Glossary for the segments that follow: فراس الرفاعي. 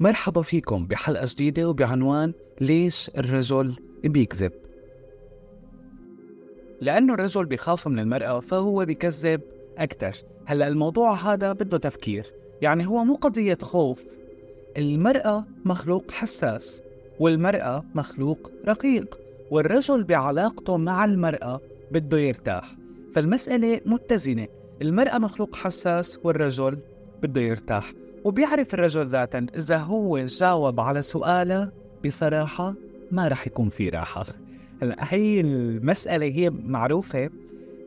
مرحبا فيكم بحلقة جديدة وبعنوان ليش الرجل بيكذب. لأنه الرجل بيخاف من المرأة فهو بيكذب أكتر. هلأ الموضوع هذا بده تفكير، يعني هو مو قضية خوف. المرأة مخلوق حساس، والمرأة مخلوق رقيق، والرجل بعلاقته مع المرأة بده يرتاح، فالمسألة متزنة. المرأة مخلوق حساس والرجل بده يرتاح، وبيعرف الرجل ذاتا إذا هو جاوب على سؤاله بصراحة ما رح يكون في راحة. هي المسألة هي معروفة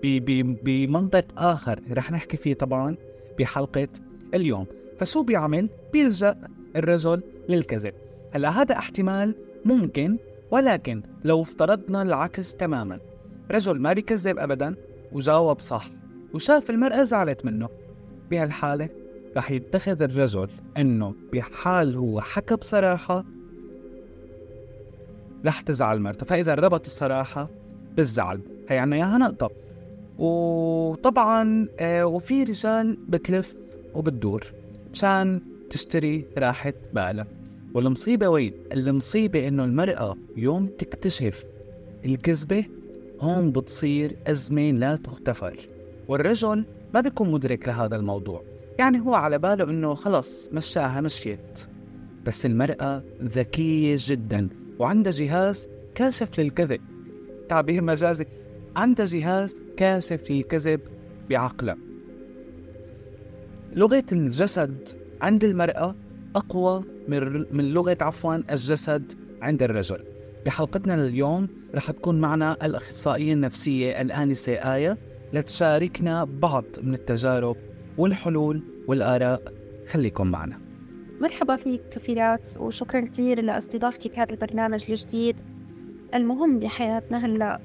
بمنطق آخر رح نحكي فيه طبعا بحلقة اليوم. فشو بيعمل؟ بيلجأ الرجل للكذب. هلأ هذا احتمال ممكن، ولكن لو افترضنا العكس تماما، رجل ما بيكذب أبدا وجاوب صح وشاف المرأة زعلت منه، بهالحالة رح يتخذ الرجل أنه بحال هو حكى بصراحة رح تزعل مرته، فإذا ربط الصراحة بالزعل هي عنا إياها نقطة. وطبعا وفي رجال بتلف وبتدور مشان تشتري راحة بالها، والمصيبة وين؟ المصيبة إنه المرأة يوم تكتشف الكذبة هون بتصير أزمة لا تغتفر، والرجل ما بيكون مدرك لهذا الموضوع، يعني هو على باله إنه خلص مشاها مشيت، بس المرأة ذكية جدا وعندها جهاز كاشف للكذب، تعبير مجازي، عندها جهاز كاشف للكذب بعقلها. لغة الجسد عند المرأة أقوى من لغة الجسد عند الرجل. بحلقتنا لليوم رح تكون معنا الأخصائية النفسية الآنسة آية لتشاركنا بعض من التجارب والحلول والآراء. خليكم معنا. مرحبا فيك فراس، وشكرا كثير لاستضافتي بهذا البرنامج الجديد المهم بحياتنا. هلا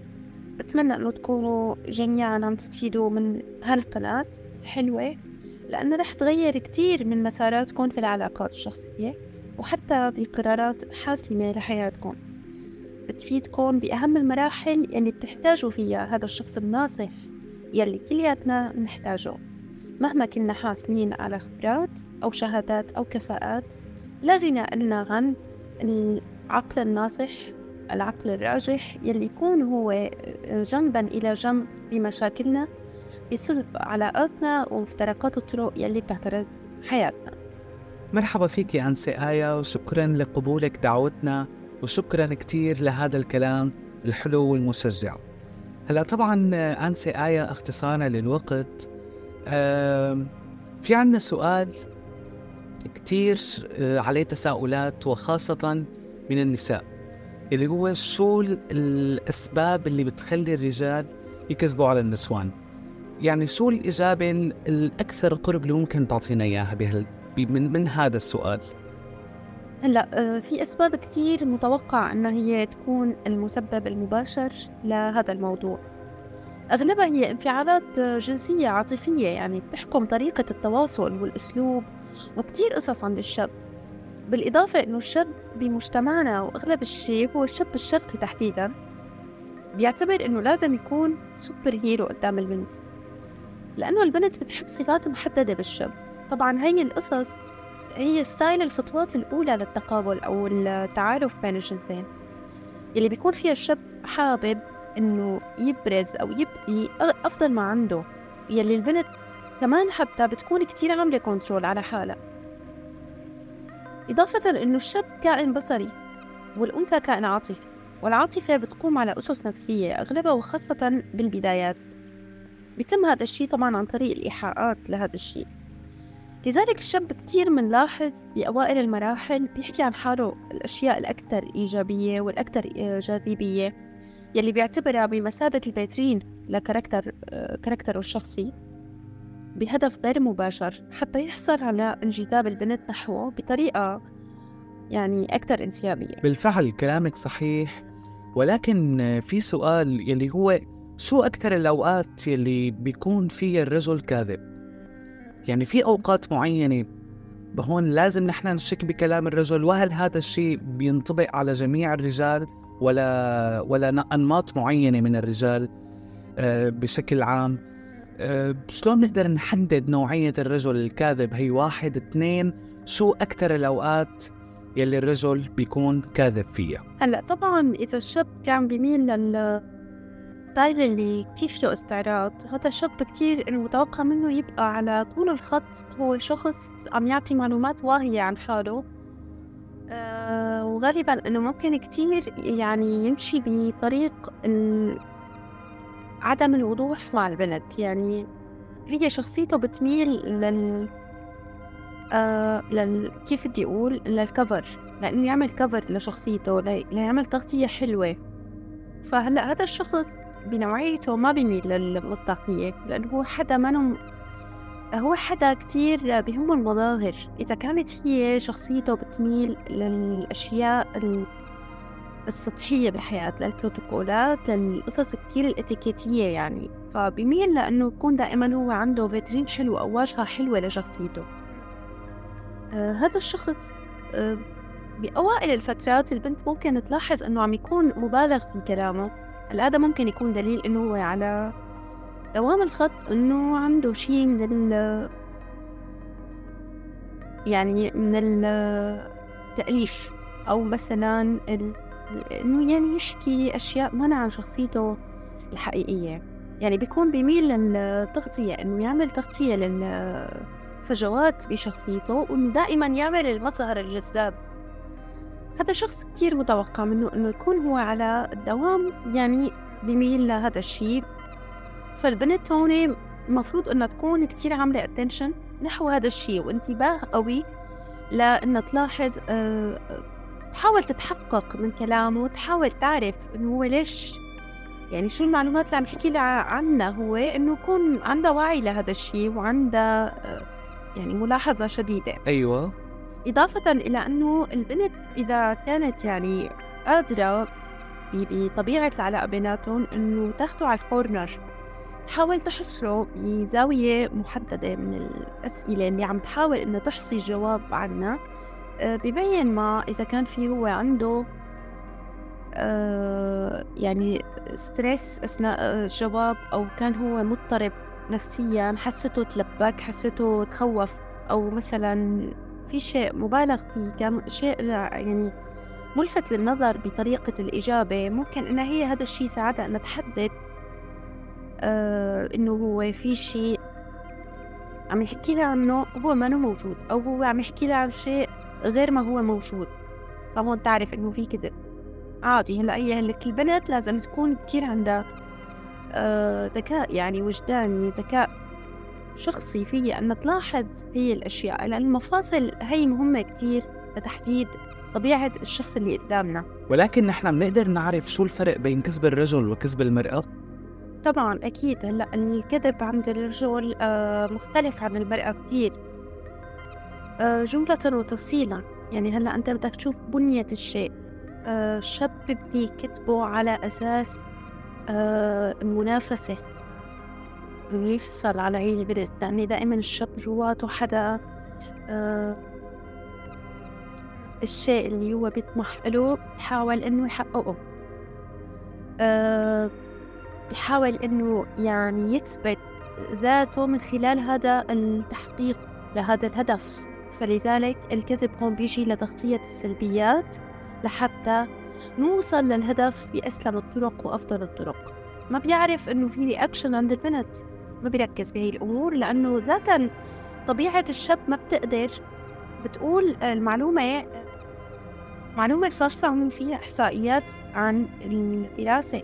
بتمنى انه تكونوا جميعا عم تستفيدوا من هالقناة الحلوة، لأنها رح تغير كثير من مساراتكم في العلاقات الشخصية وحتى بقرارات حاسمة لحياتكم، بتفيدكم بأهم المراحل اللي بتحتاجوا فيها هذا الشخص الناصح يلي كلياتنا نحتاجه، مهما كنا حاسمين على خبرات أو شهادات أو كفاءات. لا غنى لنا عن العقل الناصح، العقل الراجح يلي يكون هو جنبا إلى جنب بمشاكلنا، بصلب علاقاتنا ومفترقات الطرق يلي بتعترض حياتنا. مرحبا فيك يا أنسة آية، وشكرا لقبولك دعوتنا، وشكرا كتير لهذا الكلام الحلو والمشجع. هلا طبعا أنسة آية اختصارا للوقت، في عنا سؤال كتير عليه تساؤلات وخاصة من النساء، اللي هو شو الأسباب اللي بتخلي الرجال يكذبوا على النسوان؟ يعني شو الإجابة الأكثر قرب اللي ممكن تعطينا إياها من هذا السؤال؟ هلا في أسباب كتير متوقع أنها هي تكون المسبب المباشر لهذا الموضوع. أغلبها هي انفعالات جنسية عاطفية، يعني بتحكم طريقة التواصل والأسلوب وكتير قصص عند الشاب. بالإضافة أنه الشاب بمجتمعنا وأغلب الشيء هو الشاب الشرقي تحديداً بيعتبر أنه لازم يكون سوبر هيرو قدام البنت، لأنه البنت بتحب صفات محددة بالشاب. طبعاً هاي القصص هي ستايل الخطوات الأولى للتقابل أو التعارف بين الجنسين، اللي بيكون فيها الشاب حابب أنه يبرز أو يبدي أفضل ما عنده، يلي البنت كمان حبتها بتكون كتير عاملة كنترول على حالها. إضافة لأنه الشاب كائن بصري والأنثى كائن عاطفي، والعاطفة بتقوم على أسس نفسية أغلبها وخاصة بالبدايات. بيتم هذا الشيء طبعاً عن طريق الإيحاءات لهذا الشيء. لذلك الشاب كتير منلاحظ بأوائل المراحل بيحكي عن حاله الأشياء الأكثر إيجابية والأكثر جاذبية يلي بيعتبرها بمثابة الباترين لكاركتره الشخصي، بهدف غير مباشر حتى يحصل على انجذاب البنت نحوه بطريقة يعني أكثر انسيابية. بالفعل كلامك صحيح، ولكن في سؤال يلي هو شو أكثر الأوقات يلي بيكون فيها الرجل كاذب؟ يعني في أوقات معينة هون لازم نحن نشك بكلام الرجل، وهل هذا الشيء بينطبق على جميع الرجال ولا أنماط معينة من الرجال بشكل عام؟ شلون نقدر نحدد نوعية الرجل الكاذب؟ هي واحد، اثنين، شو أكثر الأوقات يلي الرجل بيكون كاذب فيها؟ هلا طبعا إذا الشاب كان بيميل للستايل اللي كتير فيه استعراض، هذا الشاب كتير المتوقع منه يبقى على طول الخط هو شخص عم يعطي معلومات واهية عن حاله، وغالبا إنه ممكن كتير يعني يمشي بطريق عدم الوضوح مع البنت. يعني هي شخصيته بتميل كيف بدي أقول للكفر، لأنه يعمل كفر لشخصيته، ليعمل تغطية حلوة. فهلأ هذا الشخص بنوعيته ما بيميل للمصداقية، لأنه هو حدا كتير بهمه المظاهر. إذا كانت هي شخصيته بتميل للأشياء السطحية بالحياة، للبروتوكولات، للقصص كتير الاتيكيتية يعني، فبيميل لأنه يكون دائما هو عنده فيترين حلو أو واجهة حلوة لشخصيته. هذا الشخص بأوائل الفترات البنت ممكن تلاحظ أنه عم يكون مبالغ في كلامه. هذا ممكن يكون دليل أنه هو على دوام الخط، أنه عنده شيء من التأليف، أو مثلا أنه يعني يحكي أشياء منع عن شخصيته الحقيقية. يعني بيكون بيميل للتغطية، أنه يعمل تغطية فجوات بشخصيته، وإنه دائما يعمل المظهر الجذاب. هذا شخص كتير متوقع منه إنه يكون هو على الدوام يعني بميل لهذا الشيء. فالبنت هون مفروض إنها تكون كتير عاملة اتنشن نحو هذا الشيء وانتباه قوي، لإنها تلاحظ، تحاول تتحقق من كلامه وتحاول تعرف إنه هو ليش، يعني شو المعلومات اللي عم يحكي لها عنها هو، إنه يكون عنده وعي لهذا الشيء وعنده يعني ملاحظة شديدة. أيوة. إضافة إلى أنه البنت إذا كانت يعني قادرة بطبيعة العلاقة بيناتهم أنه تاخده على الكورنر، تحاول تحصره بزاوية محددة من الأسئلة اللي عم تحاول أنه تحصي جواب عنها، ببين ما إذا كان فيه هو عنده يعني ستريس أثناء جواب، أو كان هو مضطرب نفسياً، حسيته تلبك، حسيته تخوف، أو مثلاً في شيء مبالغ فيه، كان شيء يعني ملفت للنظر بطريقة الإجابة. ممكن إن هي هذا الشيء ساعدها أن تحدد إنه هو في شيء عم يحكي لها عنه هو ما موجود، أو هو عم يحكي لها عن شيء غير ما هو موجود. فهون تعرف إنه في كذب عادي. هلأ هي البنت لازم تكون كتير عندها ذكاء يعني وجداني، ذكاء شخصي فيه أن تلاحظ هي الأشياء، لأن المفاصل هي مهمة كتير لتحديد طبيعة الشخص اللي قدامنا. ولكن نحن بنقدر نعرف شو الفرق بين كذب الرجل وكذب المرأة؟ طبعاً أكيد. هلا الكذب عند الرجل مختلف عن المرأة كتير، جملة وتفصيلا. يعني هلا أنت بدك تشوف بنية الشيء، شبب لي كتبه على أساس المنافسة اللي يفصل على هي البنت، لأن دائما الشاب جواته حدا الشيء اللي هو بيطمح له بحاول إنه يحققه، بحاول إنه يعني يثبت ذاته من خلال هذا التحقيق لهذا الهدف. فلذلك الكذب هون بيجي لتغطية السلبيات لحتى نوصل للهدف بأسلم الطرق وأفضل الطرق. ما بيعرف إنه في رياكشن عند البنت، ما بيركز بهي الأمور، لأنه ذاتاً طبيعة الشاب ما بتقدر بتقول معلومة خاصة. عم فيها إحصائيات عن الدراسة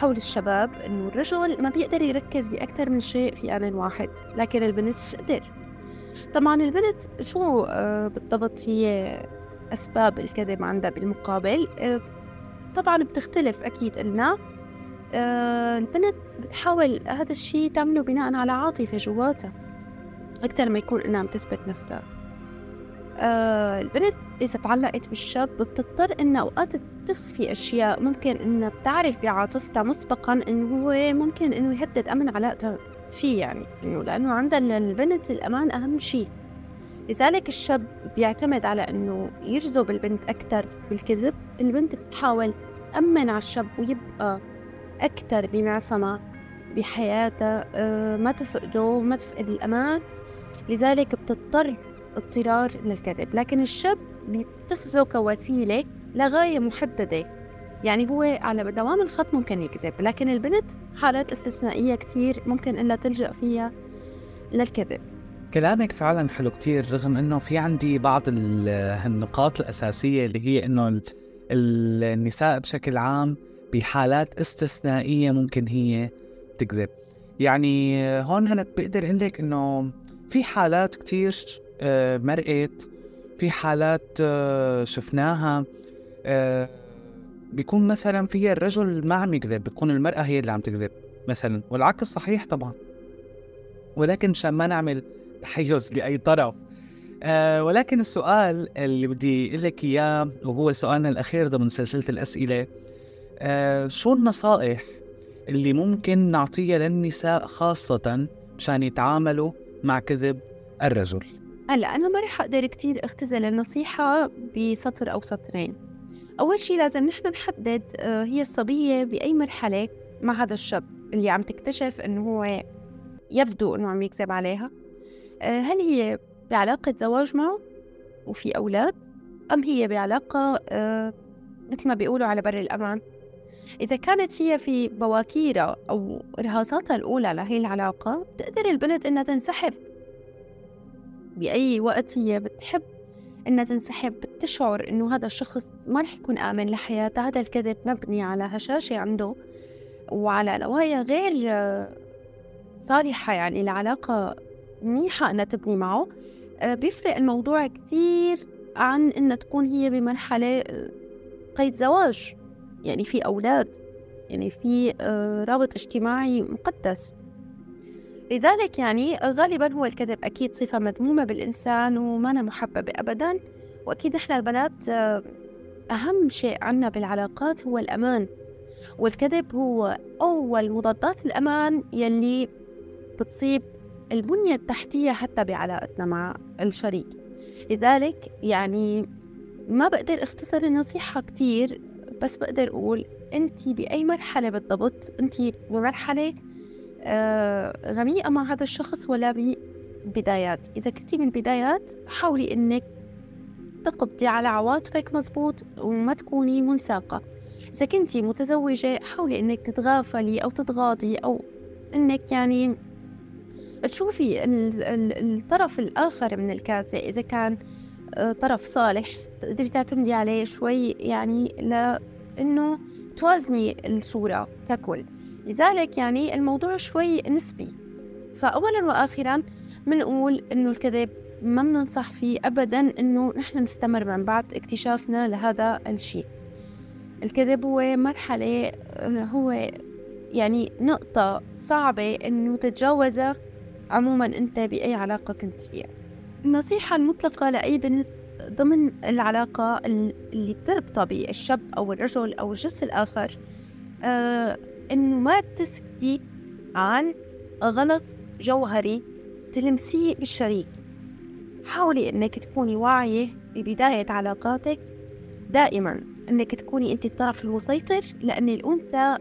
حول الشباب إنه الرجل ما بيقدر يركز بأكثر من شيء في آن واحد، لكن البنت بتقدر. طبعاً البنت شو بالضبط هي أسباب الكذب عندها بالمقابل؟ طبعاً بتختلف أكيد. قلنا البنت بتحاول هذا الشيء تعمله بناء على عاطفة جواتها أكثر ما يكون إنها عم تثبت نفسها. البنت إذا تعلقت بالشاب بتضطر إنها أوقات تخفي أشياء، ممكن إنها بتعرف بعاطفتها مسبقاً إنه هو ممكن إنه يهدد أمن علاقتها فيه، يعني إنه لأنه عندها البنت الأمان أهم شيء. لذلك الشاب بيعتمد على إنه يجذب البنت أكثر بالكذب، البنت بتحاول تأمن على الشاب ويبقى أكثر بمعصمة بحياتها، ما تفقده، ما تفقد الأمان. لذلك بتضطر اضطرار للكذب، لكن الشاب بيتخذه كوسيلة لغاية محددة. يعني هو على دوام الخط ممكن يكذب، لكن البنت حالات استثنائية كتير ممكن إلا تلجأ فيها للكذب. كلامك فعلا حلو كتير، رغم إنه في عندي بعض النقاط الأساسية اللي هي إنه النساء بشكل عام بحالات استثنائية ممكن هي تكذب. يعني هون أنا بقدر أقول لك إنه في حالات كتير مرقت، في حالات شفناها بيكون مثلا فيها الرجل ما عم يكذب، بتكون المرأة هي اللي عم تكذب مثلا، والعكس صحيح طبعا، ولكن عشان ما نعمل تحيز لأي طرف. ولكن السؤال اللي بدي أقول لك إياه وهو سؤالنا الأخير ضمن سلسلة الأسئلة، شو النصائح اللي ممكن نعطيها للنساء خاصة مشان يتعاملوا مع كذب الرجل؟ هلا أنا ما رح أقدر كتير أختزل النصيحة بسطر أو سطرين. أول شيء لازم نحن نحدد هي الصبية بأي مرحلة مع هذا الشاب اللي عم تكتشف إنه هو يبدو إنه عم يكذب عليها. هل هي بعلاقة زواج معه وفي أولاد، أم هي بعلاقة مثل ما بيقولوا على بر الأمان؟ إذا كانت هي في بواكيرة أو رهاصاتها الأولى لهي العلاقة، تقدر البنت إنها تنسحب بأي وقت هي بتحب إنها تنسحب، تشعر إنه هذا الشخص ما رح يكون آمن لحياتها، هذا الكذب مبني على هشاشة عنده وعلى نوايا غير صالحة، يعني العلاقة منيحة إنها تبني معه. بيفرق الموضوع كثير عن إنها تكون هي بمرحلة قيد زواج، يعني في أولاد، يعني في رابط اجتماعي مقدس. لذلك يعني غالباً هو الكذب أكيد صفة مذمومة بالإنسان وما أنا محببة أبداً، وأكيد إحنا البنات أهم شيء عنا بالعلاقات هو الأمان، والكذب هو أول مضادات الأمان يلي بتصيب البنية التحتية حتى بعلاقتنا مع الشريك. لذلك يعني ما بقدر أختصر النصيحة كتير، بس بقدر أقول أنت بأي مرحلة بالضبط، أنت بمرحلة غميقة مع هذا الشخص ولا ببدايات؟ إذا كنتي من بدايات، حاولي إنك تقبضي على عواطفك مزبوط وما تكوني منساقة. إذا كنتي متزوجة، حاولي إنك تتغافلي أو تتغاضي، أو إنك يعني تشوفي الطرف الآخر من الكاسة. إذا كان طرف صالح تقدري تعتمدي عليه شوي، يعني لأنه توازني الصورة ككل. لذلك يعني الموضوع شوي نسبي. فأولاً وآخراً منقول إنه الكذب ما مننصح فيه أبداً، إنه نحن نستمر من بعد اكتشافنا لهذا الشيء. الكذب هو مرحلة، هو يعني نقطة صعبة إنه تتجاوزها عموماً أنت بأي علاقة كنت فيها. النصيحة المطلقة لأي بنت ضمن العلاقة اللي بتربطها بالشاب أو الرجل أو الجنس الآخر، إنه ما تسكتي عن غلط جوهري تلمسيه بالشريك. حاولي إنك تكوني واعية ببداية علاقاتك دائما، إنك تكوني أنت الطرف المسيطر، لأن الأنثى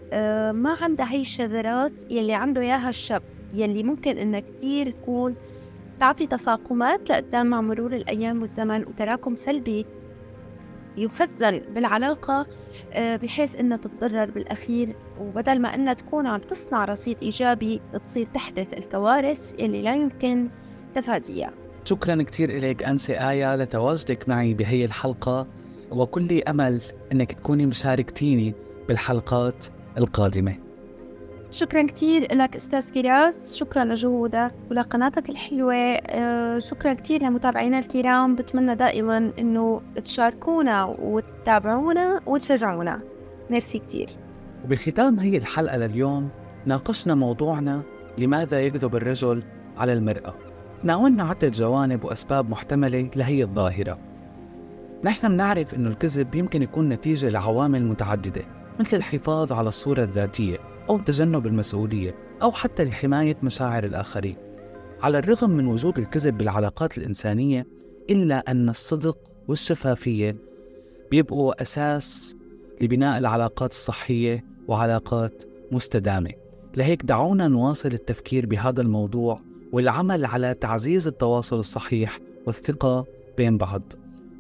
ما عندها هي الشذرات يلي عنده إياها الشاب، يلي ممكن إنها كتير تكون تعطي تفاقمات لقدام مع مرور الأيام والزمن، وتراكم سلبي يخزن بالعلاقة بحيث إنها تتضرر بالأخير، وبدل ما إنها تكون عم تصنع رصيد إيجابي تصير تحدث الكوارث اللي لا يمكن تفاديها. شكراً كتير إليك أنسة آية لتواجدك معي بهي الحلقة، وكل أمل إنك تكوني مشاركتيني بالحلقات القادمة. شكراً كتير لك أستاذ فراس، شكراً لجهودك ولقناتك الحلوة، شكراً كتير لمتابعينا الكرام. بتمنى دائماً إنه تشاركونا وتتابعونا وتشجعونا. ميرسي كتير. وبالختام هي الحلقة لليوم ناقشنا موضوعنا لماذا يكذب الرجل على المرأة. ناولنا عدة جوانب وأسباب محتملة لهي الظاهرة. نحن بنعرف إنه الكذب يمكن يكون نتيجة لعوامل متعددة، مثل الحفاظ على الصورة الذاتية أو تجنب المسؤولية أو حتى لحماية مشاعر الآخرين. على الرغم من وجود الكذب بالعلاقات الإنسانية، إلا أن الصدق والشفافية بيبقوا أساس لبناء العلاقات الصحية وعلاقات مستدامة. لهيك دعونا نواصل التفكير بهذا الموضوع والعمل على تعزيز التواصل الصحيح والثقة بين بعض.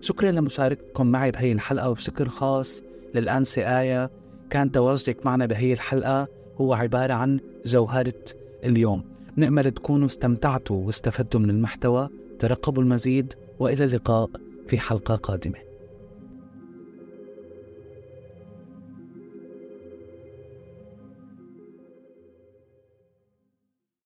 شكرا لمشاركتكم معي بهي الحلقة، وبشكر خاص للأنسة آية. كان تواجدك معنا بهي الحلقة هو عبارة عن جوهرة اليوم. نأمل تكونوا استمتعتوا واستفدتوا من المحتوى. ترقبوا المزيد، وإلى اللقاء في حلقة قادمة.